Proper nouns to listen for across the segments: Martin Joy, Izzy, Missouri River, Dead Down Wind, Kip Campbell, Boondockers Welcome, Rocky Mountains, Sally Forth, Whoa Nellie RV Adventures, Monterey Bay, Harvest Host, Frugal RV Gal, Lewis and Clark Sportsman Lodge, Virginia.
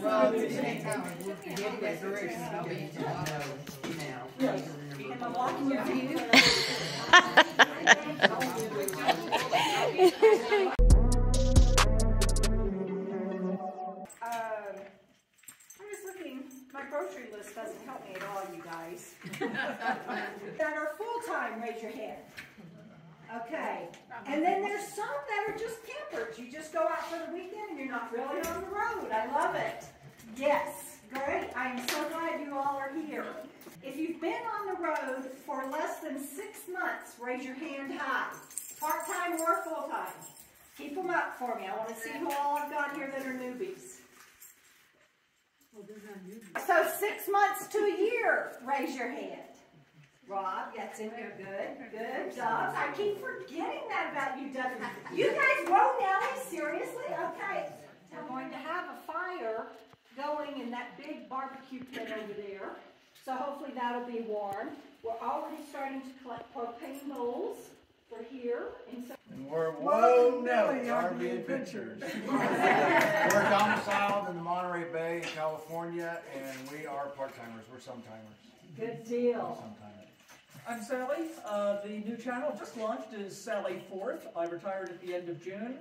Well, we just ain't time. We're getting decorations. I'll be in tomorrow. Now. And my walking review. My grocery list doesn't help me at all, you guys. That are full-time, raise your hand. Okay. And then there's some that are just campers. You just go out for the weekend and you're not really on the road. I love it. Yes. Great. I am so glad you all are here. If you've been on the road for less than 6 months, raise your hand high. Part-time or full-time. Keep them up for me. I want to see who all I've got here that are newbies. So 6 months to a year, raise your hand. Rob, that's in there. Good, good job. I keep forgetting that about you, Doug. You guys won't, Ellie? Seriously? Okay. We're going to have a fire going in that big barbecue pit over there. So hopefully that'll be warm. We're already starting to collect propane bowls. We're here. And we're Whoa Nellie RV Adventures. We're domiciled in the Monterey Bay, California, and we are part-timers. We're some-timers. Good deal. I'm Sally. The new channel just launched is Sally Forth. I retired at the end of June.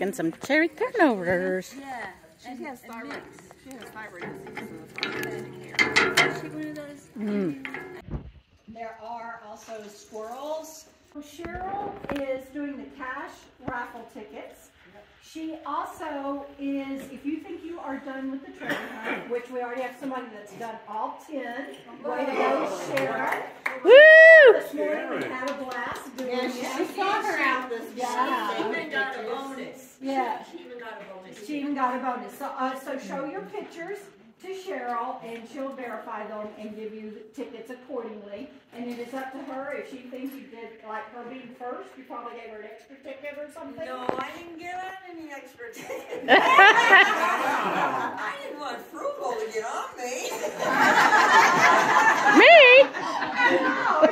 And some cherry turnovers. Yeah, she has thyroid. She has thyroid disease. Is she one of those? There are also squirrels. Cheryl is doing the cash raffle tickets. She also is, if you think you are done with the treasure hunt, which we already have somebody that's done all 10. Way to go, Cheryl. Woo! This morning we had a blast doing it. She saw her out this morning. She even got a bonus. Yeah. She even got a bonus. She even got a bonus. So, show your pictures to Cheryl, and she'll verify them and give you the tickets accordingly. And it is up to her if she thinks you did, like her being first, you probably gave her an extra ticket or something. No, I didn't give out any extra tickets. I didn't want frugal to get on me. Me? I know.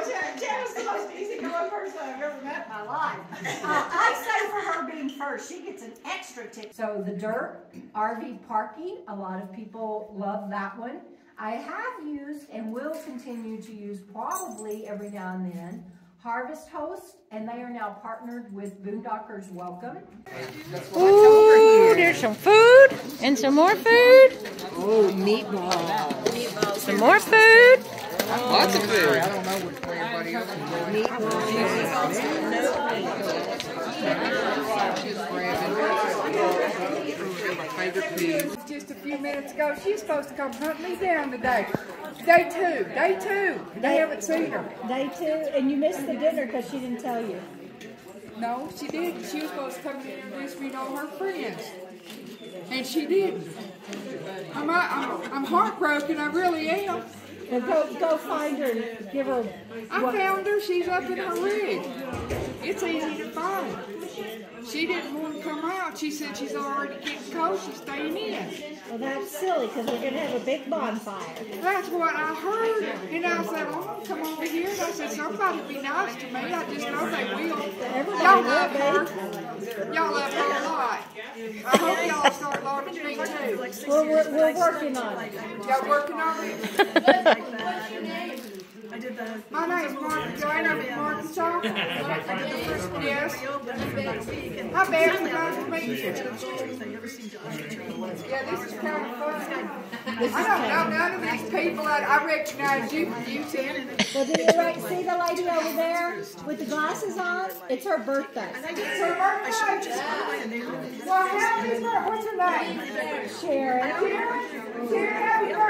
Jen is the most easygoing person I've ever met in my life. I say for her being first, she gets an extra ticket. So the dirt, RV parking, a lot of people love that one. I have used and will continue to use probably every now and then Harvest Host, and they are now partnered with Boondockers Welcome. Ooh, there's some food and some more food. Oh, meatballs. Some more food. Lots of food. I don't know which way everybody else is going. Meatballs. Just grabbing my favorite peas. Just a few minutes ago, she's supposed to come hunt me down today. Day two. They haven't seen her. Day two, and you missed the dinner because she didn't tell you. No, she didn't. She was supposed to come and introduce me to all her friends. And she didn't. I'm heartbroken. I really am. Well, go find her and give her... I found her. She's up in her rig. It's easy to find. She didn't want to come out. She said she's already getting cold. She's staying in. Well, that's silly because we're going to have a big bonfire. That's what I heard. And I said, oh, come over here. And I said, somebody be nice to me. I just know they will. Y'all love her. Y'all love her a lot. I hope y'all start loving me, too. We're working on it. Y'all working on it? What's your name? My name is Martin Joy, and I'm in Arkansas. Yes. Hi, Barry. Nice to meet you. Yeah, this is kind of fun. I don't know none of these people. I recognize you from UTN. Well, did you see the lady over there with the glasses on? It's her birthday. It's her birthday. Well, happy birthday. What's her name? Sharon. Sharon, happy birthday.